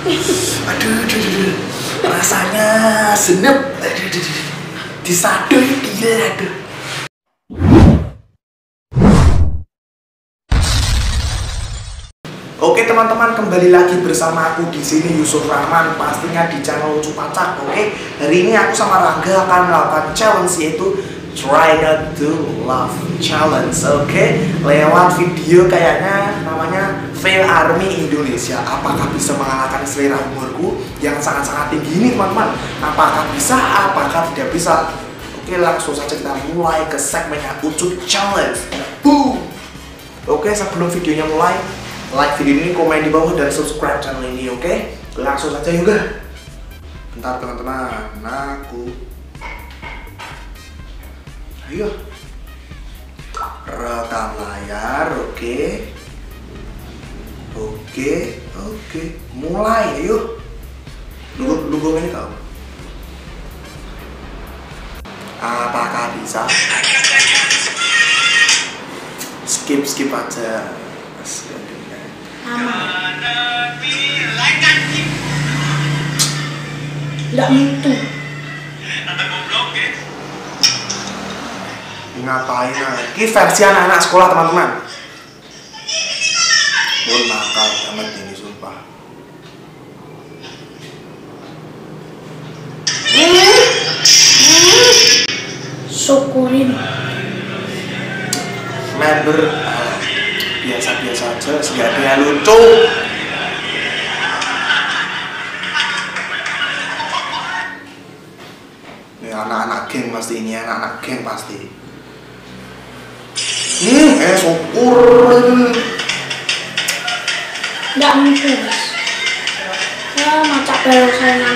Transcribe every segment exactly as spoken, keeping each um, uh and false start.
Aduh, aduh, aduh. Rasanya senep. Aduh, aduh, aduh. Disadun gila, aduh. Oke teman-teman, kembali lagi bersama aku di sini Yusuf Rahman, pastinya di channel Ucupacak. Oke, hari ini aku sama Rangga akan melakukan challenge, yaitu Try Not To Laugh Challenge. Oke, lewat video kayaknya namanya Fail Army Indonesia. Apakah bisa mengalahkan selera humorku yang sangat-sangat tinggi ini teman-teman? Apakah bisa? Apakah tidak bisa? Oke, langsung saja kita mulai ke segmennya Ucup Challenge. Boom! Oke, sebelum videonya mulai, like video ini, komen di bawah, dan subscribe channel ini, oke? Okay? Langsung saja juga. Bentar teman-teman, aku. Ayo. Rekam layar, oke? Okay. Oke, okay, oke. Okay. Mulai, ayo. Lu gua ini kau. Apakah bisa? Skip, skip aja. Tidak mungkin. Ngapain aja? Ini versi anak-anak sekolah teman-teman. Wah, nakal amat ini sumpah. Syukurin. Member biasa-biasa aja, segalanya lucu. Anak-anak geng pasti ini, anak-anak geng pasti. Hmm, eh syukur. Nggak mungkin, guys. Ya, macak belosannya.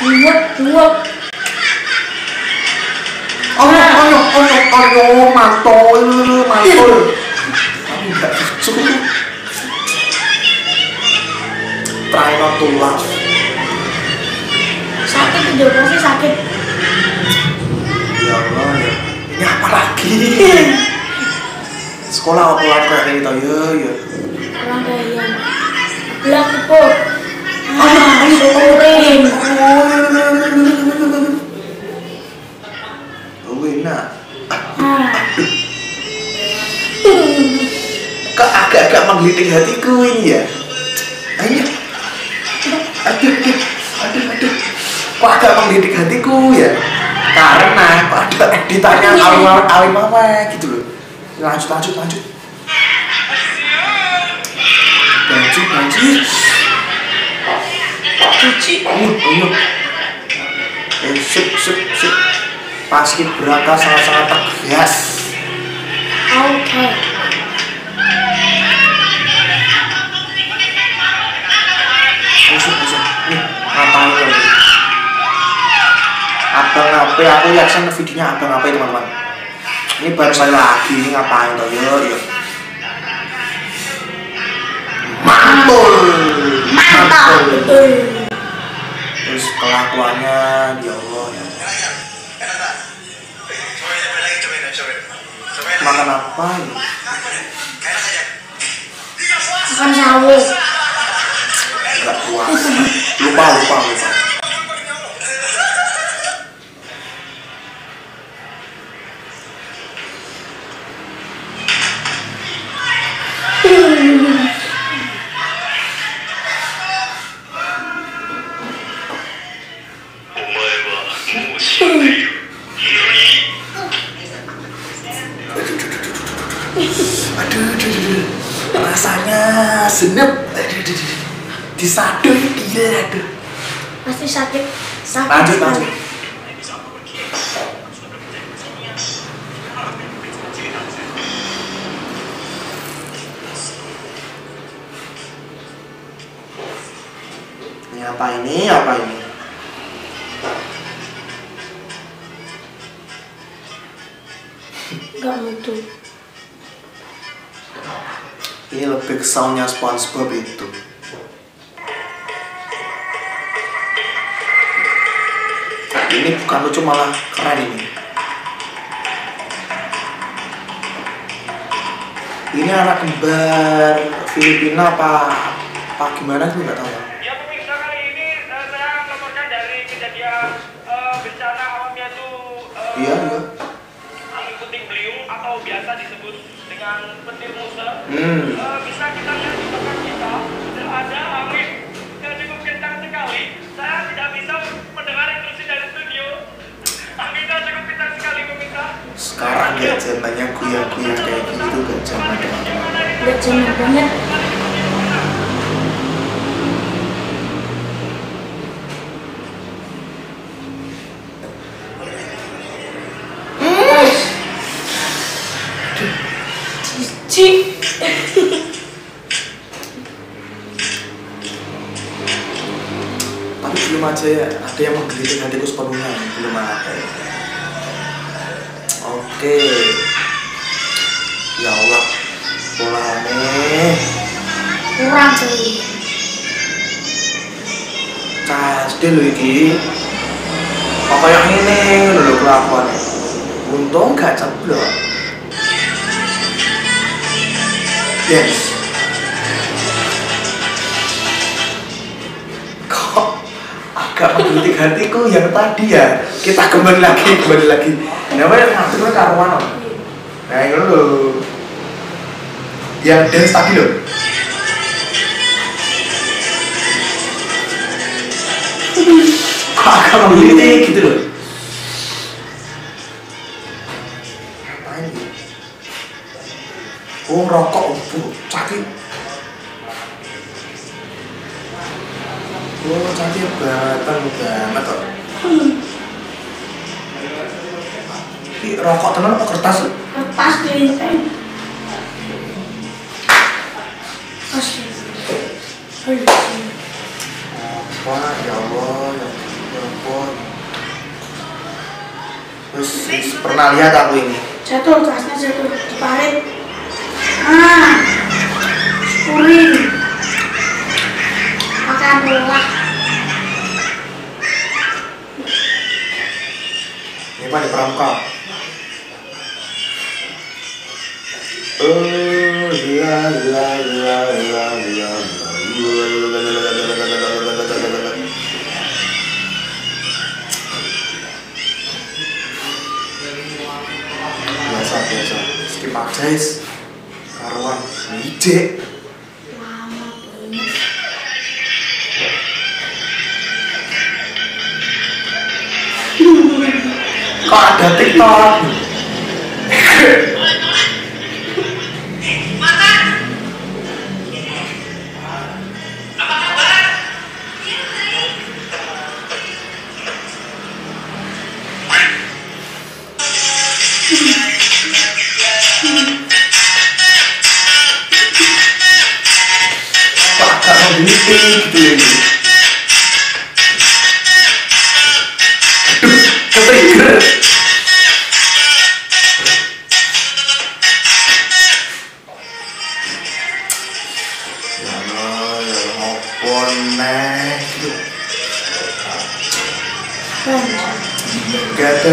Buat, buat. Oh, no, oh, no, oh, no, oh, no, mantul, mantul. Kamu nggak lucu. Try not to laugh. Sakit, tidur pasti sakit. Ya Allah, ini apa lagi? Sekolah aku lapor kayak gitu, ya ya. Orang kaya. Belak kepuk. Anak syukurin. Oh, enak. Kok agak-agak menggelitik hatiku ini ya? Ayo. Aduh, aduh, aduh, aduh. Kok agak mendidik hatiku ya? Karena ada editannya alim mama gitu loh. Lanjut, lanjut, lanjut. Lanjut, lanjut. Cuci. Unuk. Eh, sip, sip, sip. Paski beraka sangat-sangat tegas. Oke. Masuk, masuk. Nih, ngapain lagi? Abang H P, aku reaction ke videonya Abang H P teman-teman. Ini baru saya lagi, ini ngapain toh ya? Mantul, mantul. Terus kelakuannya, ya Allah ya. Makan apa ya? Makan sawo. Gak kuat. Lupa, lupa, lupa. Aduh, aduh, aduh. Rasanya senep. Aduh, aduh, aduh. Disadun gila, aduh. Pasti sakit. Sakit. Lanjut, lanjut. Ini apa ini? Apa ini? Gak mutu. Ini lebih ke soundnya SpongeBob itu. Ini bukan lucu, malah keren ini. Ini anak kembar Filipina apa, apa gimana sih, nggak tahu. Iya, iya. Angin puting beliung atau biasa disebut dengan petir muter. Hmm. E, bisa kita lihat di belakang kita sudah ada angin yang cukup kencang sekali. Saya tidak bisa mendengar instruksi dari studio. Anginnya cukup kencang sekali meminta. Sekarang ya zamannya kuya-kuya kayak gitu kan zaman. Lihat zaman banget. Tapi belum aja ya, ada yang menggelitik hatiku sepenuhnya, belum ada ya. Oke, ya Allah, polanya kurang sih. Kasih loh ini, apa yang ini dulu kelakuan. Untung gak ceblok. Yes. Kok agak menggelitik hatiku yang tadi ya. Kita kembali lagi, kembali lagi. Namanya maksudnya karuan. Nah ini dulu. Yang dance tadi loh. Kok agak menggelitik gitu loh. Oh rokok, oh cakit. Oh cakit batang banget kok. Tapi rokok tenan apa kertas? Kertas deh. Kertas. Wah ya Allah, ya Allah. Terus pernah lihat aku ini? Jatuh kertasnya jatuh di parit. Ah, kuring, makan buah. Ini pak di pramuka. Oh, la la la la la. Biasa biasa. Skip aja. Karuan ide lama banget. Kok ada TikTok?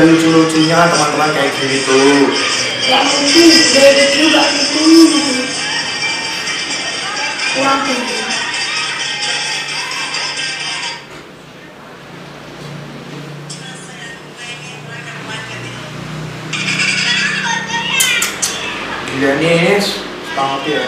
Lucu-lucunya teman-teman kayak gitu. Gak penting, gak penting, gak penting. Kurang penting. Gila nih, setengah hati ya.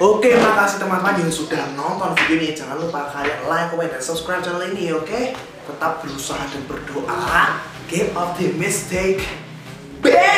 Oke, makasih teman-teman yang sudah nonton video ini. Jangan lupa kalian like, comment, dan subscribe channel ini, oke? Okay? Tetap berusaha dan berdoa. Game of the mistake. Bye!